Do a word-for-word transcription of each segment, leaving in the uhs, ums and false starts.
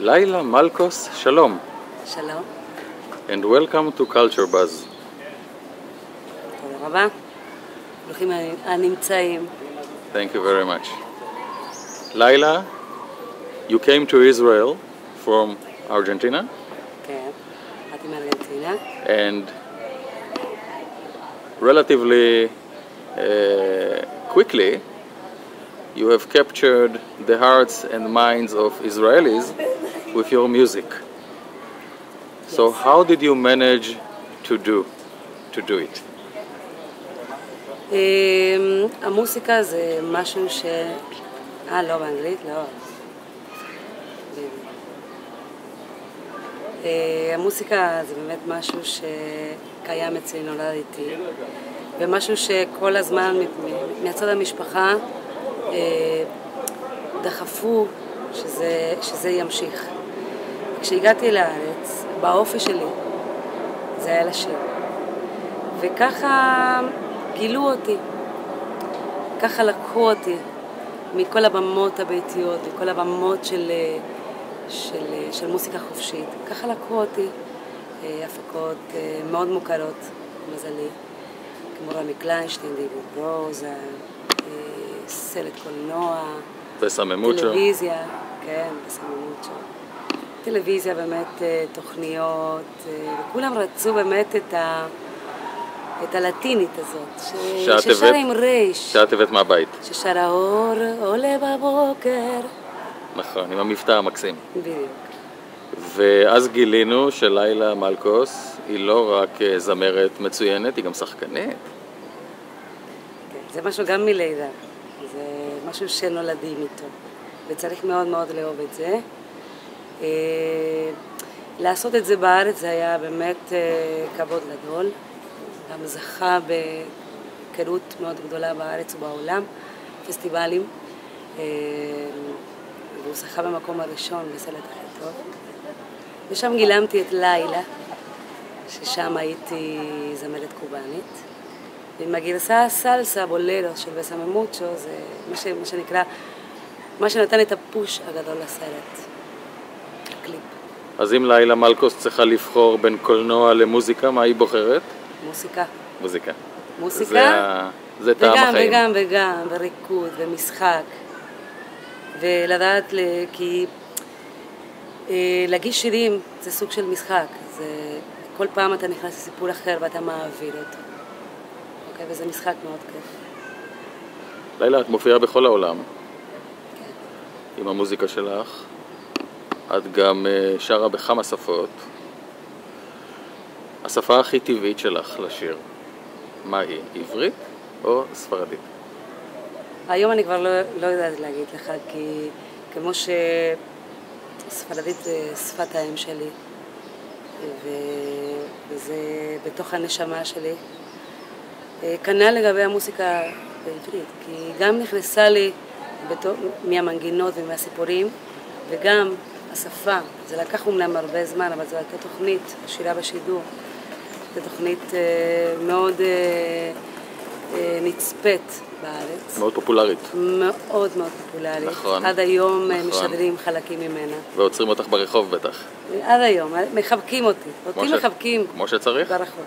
Laila Malcos, shalom. Shalom. And welcome to Culture Buzz. Thank you very much. Laila, you came to Israel from Argentina? Okay, from Argentina. And relatively uh, quickly, you have captured the hearts and minds of Israelis with your music. So yes. How did you manage to do to do it? Um, a music is something that I love English, no. A music is really something that I am in all of it, and something that all the time from the family דחפו שזה שזה ימשיך. כשהגעתי לארץ, באופי שלי, זה היה לשיר. וככה גילו אותי, ככה לקחו אותי מכל הבמות הביתיות, מכל הבמות של, של, של מוסיקה חופשית. ככה לקחו אותי הפקות מאוד מוכרות, מזלי, כמו רמי קליינשטיין, דיוויד רוזה, סלט קולנוחה, טלוויזיה, כן, בסממות שם. טלוויזיה, באמת, תוכניות, וכולם רצו באמת את, ה... את הלטינית הזאת, ש... ששרה עם רייש. שאת הבאת מהבית. ששרה אור עולה בבוקר. נכון, עם המבטא המקסים. בדיוק. ואז גילינו שליילה מלקוס היא לא רק זמרת מצוינת, היא גם שחקנית. כן, זה משהו גם מלידה, זה משהו שנולדים איתו, וצריך מאוד מאוד לאהוב את זה. לעשות את זה בארץ זה היה באמת כבוד גדול, גם זכה בקרות מאוד גדולה בארץ ובעולם, פסטיבלים, והוא זכה במקום הראשון בסלט הכי טוב. ושם גילמתי את לילה, ששם הייתי זמרת קובנית, ועם הגרסה הסלסה בולרו של בסממוצ'ו, זה מה שנקרא, מה שנתן את הפוש הגדול לסרט. אז אם לילה מלקוס צריכה לבחור בין קולנוע למוזיקה, מה היא בוחרת? מוזיקה. מוזיקה. מוזיקה? זה טעם החיים. וגם, וגם, וריקוד, ומשחק. ולדעת, כי להגיש שירים זה סוג של משחק. כל פעם אתה נכנס לסיפור אחר ואתה מעביר אותו. אוקיי, וזה משחק מאוד כיף. לילה, את מופיעה בכל העולם. כן. עם המוזיקה שלך. את גם שרה בכמה שפות. השפה הכי טבעית שלך לשיר, מה היא? עברית או ספרדית? היום אני כבר לא, לא יודעת להגיד לך, כי כמו שספרדית זה שפת האם שלי, ו... וזה בתוך הנשמה שלי. כנ"ל לגבי המוסיקה בעברית, כי גם נכנסה לי בתוך... מהמנגינות ומהסיפורים, וגם השפה, זה לקח אומנם הרבה זמן, אבל זו הייתה תוכנית, שירה בשידור. זו תוכנית מאוד נצפית בארץ. מאוד פופולרית. מאוד מאוד פופולרית. נכון. עד היום משדרים חלקים ממנה. ועוצרים אותך ברחוב בטח. עד היום, מחבקים אותי. אותי מחבקים. כמו שצריך? ברחוב.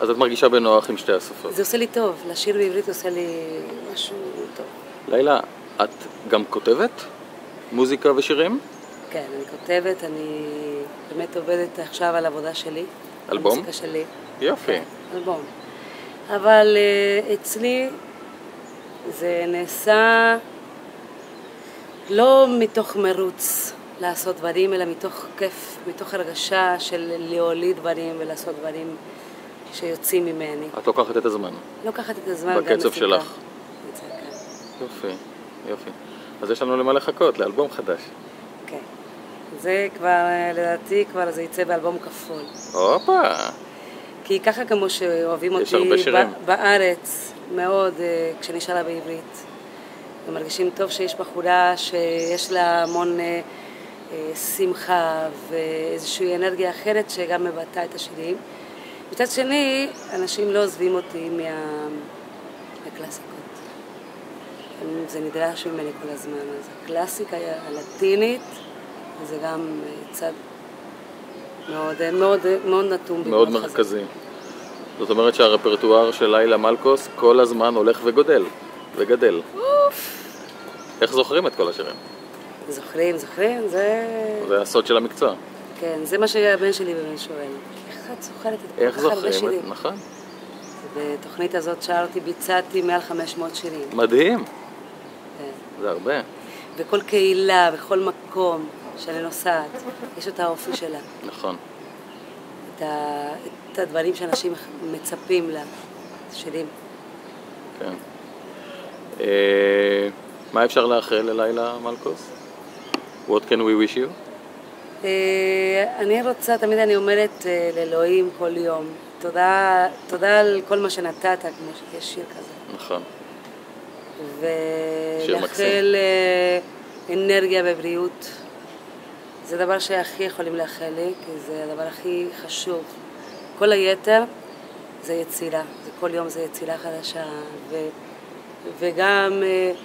אז את מרגישה בנוח עם שתי השפות. זה עושה לי טוב, לשיר בעברית עושה לי משהו טוב. לילה, את גם כותבת מוזיקה ושירים? כן, אני כותבת, אני באמת עובדת עכשיו על העבודה שלי. אלבום? המוזיקה שלי. יופי. כן, אלבום. אבל אצלי זה נעשה לא מתוך מרוץ לעשות דברים, אלא מתוך כיף, מתוך הרגשה של להוליד דברים ולעשות דברים שיוצאים ממני. את לוקחת את הזמן. לוקחת את הזמן. בקצב שלך. יופי. יופי. אז יש לנו למה לחכות, לאלבום חדש. כן. זה כבר, לדעתי, כבר זה יצא באלבום כפול. הופה! כי ככה כמו שאוהבים אותי בארץ, מאוד, כשנשאלה בעברית. ומרגישים טוב שיש בחורה שיש לה המון שמחה ואיזושהי אנרגיה אחרת שגם מבטאה את השירים. מצד שני, אנשים לא עוזבים אותי מהקלאסיקות. זה נדרש ממני כל הזמן. אז הקלאסיקה הלטינית, זה גם צד מאוד, מאוד, מאוד נתון. מאוד מרכזי. חזק. זאת אומרת שהרפרטואר של לילה מלקוס כל הזמן הולך וגודל, וגדל. אוף. איך זוכרים את כל השירים? זוכרים, זוכרים, זה... זה הסוד של המקצוע. כן, זה מה שהיה הבן שלי בבן שואל. איך את זוכרת את כל כך הרבה שירים? איך זוכרים? נכון. בתוכנית הזאת שרתי, ביצעתי מעל חמש מאות שירים. מדהים. כן. זה הרבה. וכל קהילה, וכל מקום שאני נוסעת, יש אותה האופי שלה. נכון. את, ה... את הדברים שאנשים מצפים לה, שירים. כן. אה... מה אפשר לאחל ללילה מלקוס? What can we wish you? Uh, אני רוצה, תמיד אני אומרת uh, לאלוהים כל יום, תודה, תודה על כל מה שנתת, כמו שיש שיר כזה. נכון. ולאחל uh, אנרגיה ובריאות. זה דבר שהכי יכולים לאחל לי, כי זה הדבר הכי חשוב. כל היתר זה יצירה, זה כל יום זה יצירה חדשה. ו, וגם... Uh,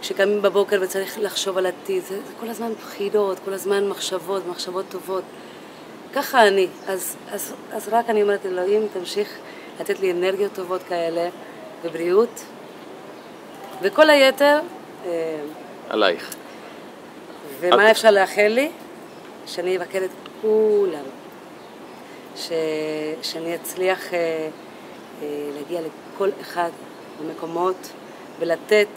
כשקמים בבוקר וצריך לחשוב על עתיד, זה, זה כל הזמן בחירות, כל הזמן מחשבות, מחשבות טובות. ככה אני, אז, אז, אז רק אני אומרת אלוהים, תמשיך לתת לי אנרגיות טובות כאלה, ובריאות, וכל היתר... עלייך. ומה את... אפשר לאחל לי? שאני אבקר את כולם, ש... שאני אצליח אה, אה, להגיע לכל אחד במקומות, ולתת...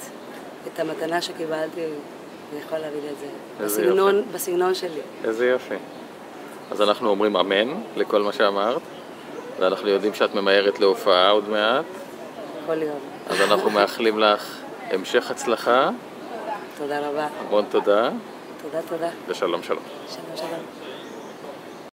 את המתנה שקיבלתי, אני יכולה להביא את זה. בסגנון, בסגנון שלי. איזה יופי. אז אנחנו אומרים אמן לכל מה שאמרת, ואנחנו יודעים שאת ממהרת להופעה עוד מעט. כל יום. אז אנחנו מאחלים לך המשך הצלחה. תודה רבה. המון תודה. תודה, תודה. ושלום שלום. שלום שלום.